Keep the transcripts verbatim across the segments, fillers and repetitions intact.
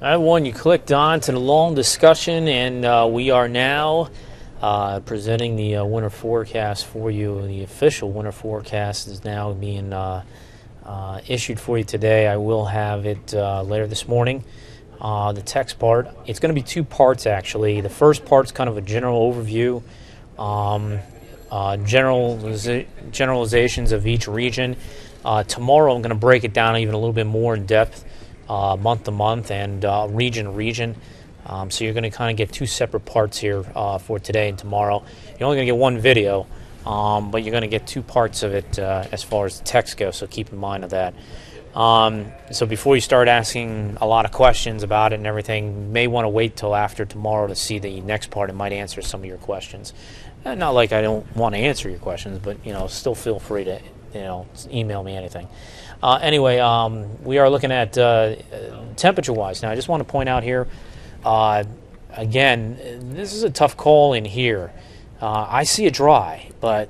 That one you clicked on to the long discussion, and uh, we are now uh, presenting the uh, winter forecast for you. The official winter forecast is now being uh, uh, issued for you today. I will have it uh, later this morning. Uh, the text part, it's going to be two parts actually. The first part's kind of a general overview, um, uh, generaliza generalizations of each region. Uh, tomorrow I'm going to break it down even a little bit more in depth. Uh, month to month and uh, region to region. Um, so you're going to kind of get two separate parts here uh, for today and tomorrow. You're only going to get one video, um, but you're going to get two parts of it uh, as far as the text goes, so keep in mind of that. Um, so before you start asking a lot of questions about it and everything, you may want to wait till after tomorrow to see the next part. It might answer some of your questions. Uh, not like I don't want to answer your questions, but you know, still feel free to you know, email me anything. Uh, anyway, um, we are looking at uh, temperature-wise. Now, I just want to point out here, uh, again, this is a tough call in here. Uh, I see it dry, but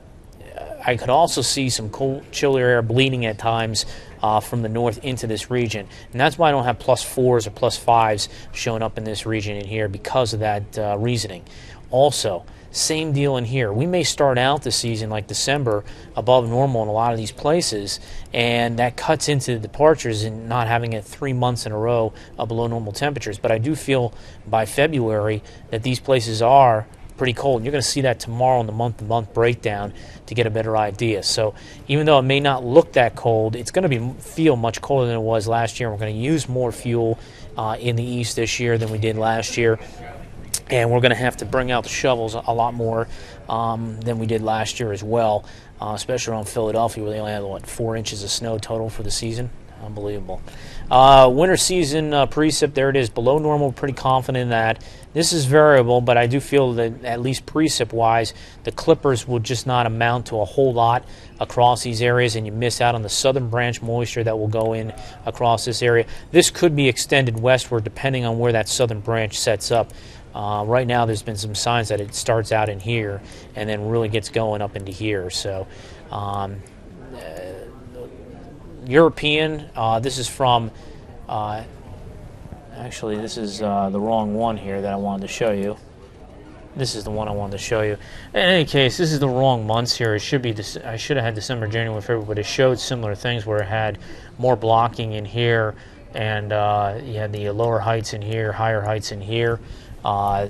I could also see some cold, chillier air bleeding at times uh, from the north into this region. And that's why I don't have plus fours or plus fives showing up in this region in here because of that uh, reasoning. Also, same deal in here. We may start out the season like December above normal in a lot of these places, and that cuts into the departures and not having it three months in a row of below normal temperatures. But I do feel by February that these places are pretty cold. And you're going to see that tomorrow in the month-to-month breakdown to get a better idea. So even though it may not look that cold, it's going to be feel much colder than it was last year. We're going to use more fuel uh, in the east this year than we did last year. And we're going to have to bring out the shovels a lot more um, than we did last year as well, uh, especially around Philadelphia where they only had, what, four inches of snow total for the season? Unbelievable. Uh, winter season uh, precip, there it is, below normal, pretty confident in that. This is variable, but I do feel that at least precip-wise, the clippers will just not amount to a whole lot across these areas, and you miss out on the southern branch moisture that will go in across this area. This could be extended westward depending on where that southern branch sets up. Uh, right now there's been some signs that it starts out in here and then really gets going up into here. So um, uh, European, uh, this is from uh, actually this is uh, the wrong one here that I wanted to show you. This is the one I wanted to show you. In any case, this is the wrong months here. It should be De- I should have had December, January, February, but it showed similar things where it had more blocking in here and uh, you had the lower heights in here, higher heights in here. Uh,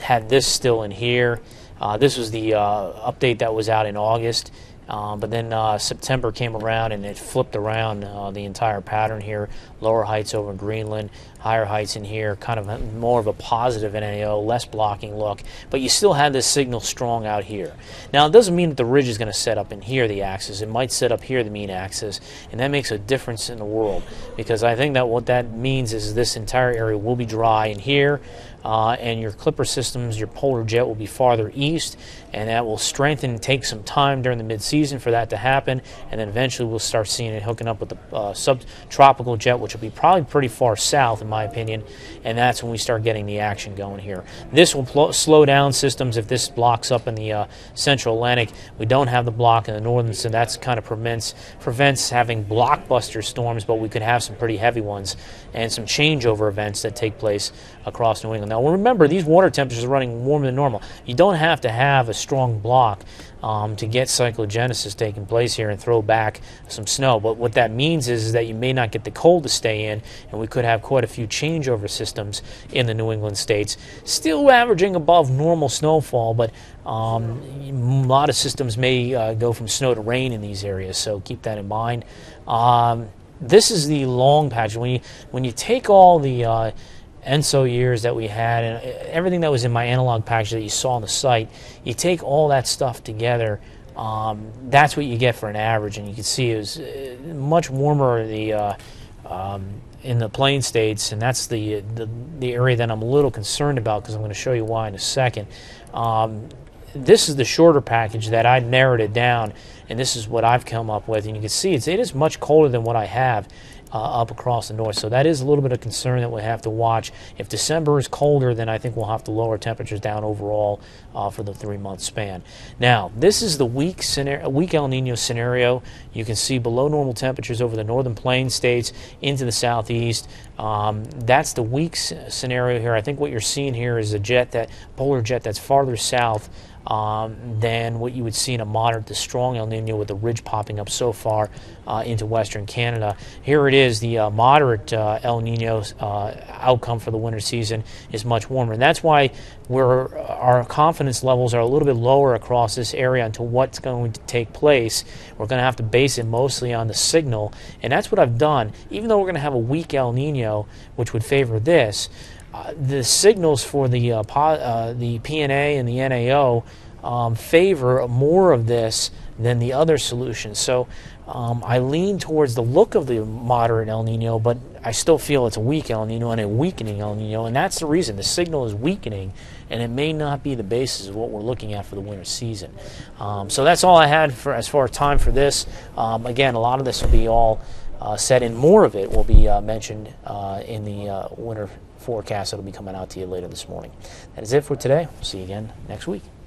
had this still in here. Uh, this was the uh, update that was out in August, uh, but then uh, September came around and it flipped around uh, the entire pattern here. Lower heights over in Greenland, higher heights in here, kind of a, more of a positive N A O, less blocking look, but you still had this signal strong out here. Now, it doesn't mean that the ridge is going to set up in here, the axis. It might set up here, the mean axis, and that makes a difference in the world because I think that what that means is this entire area will be dry in here. Uh, and your clipper systems, your polar jet will be farther east, and that will strengthen and take some time during the mid-season for that to happen, and then eventually we'll start seeing it hooking up with the uh, subtropical jet, which will be probably pretty far south in my opinion, and that's when we start getting the action going here. This will slow down systems if this blocks up in the uh, central Atlantic. We don't have the block in the northern, so that's kind of prevents, prevents having blockbuster storms, but we could have some pretty heavy ones and some changeover events that take place across New England. Now, remember, these water temperatures are running warmer than normal. You don't have to have a strong block um, to get cyclogenesis taking place here and throw back some snow. But what that means is, is that you may not get the cold to stay in, and we could have quite a few changeover systems in the New England states. Still averaging above normal snowfall, but um, a lot of systems may uh, go from snow to rain in these areas, so keep that in mind. Um, this is the long patch. When you, when you take all the... Uh, ENSO years that we had and everything that was in my analog package that you saw on the site, you take all that stuff together, um, that's what you get for an average, and you can see it was much warmer the, uh, um, in the plain states, and that's the, the, the area that I'm a little concerned about because I'm going to show you why in a second. Um, this is the shorter package that I narrowed it down, and this is what I've come up with, and you can see it's, it is much colder than what I have. uh, up across the north. So that is a little bit of concern that we have to watch. If December is colder, then I think we'll have to lower temperatures down overall uh, for the three-month span. Now, this is the weak, scenario, weak El Nino scenario. You can see below normal temperatures over the northern plain states into the southeast. Um, that's the weak scenario here. I think what you're seeing here is a jet, that polar jet that's farther south Um, than what you would see in a moderate to strong El Nino, with the ridge popping up so far uh, into western Canada. Here it is, the uh, moderate uh, El Nino uh, outcome for the winter season is much warmer. And that's why we're, our confidence levels are a little bit lower across this area until what's going to take place. We're going to have to base it mostly on the signal. And that's what I've done. Even though we're going to have a weak El Nino, which would favor this, Uh, the signals for the uh, po uh, the P N A and the N A O um, favor more of this than the other solutions. So um, I lean towards the look of the moderate El Nino, but I still feel it's a weak El Nino and a weakening El Nino, and that's the reason. The signal is weakening, and it may not be the basis of what we're looking at for the winter season. Um, so that's all I had for as far as time for this. Um, again, a lot of this will be all uh, said, and more of it will be uh, mentioned uh, in the uh, winter forecast that'll be coming out to you later this morning. That is it for today. We'll see you again next week.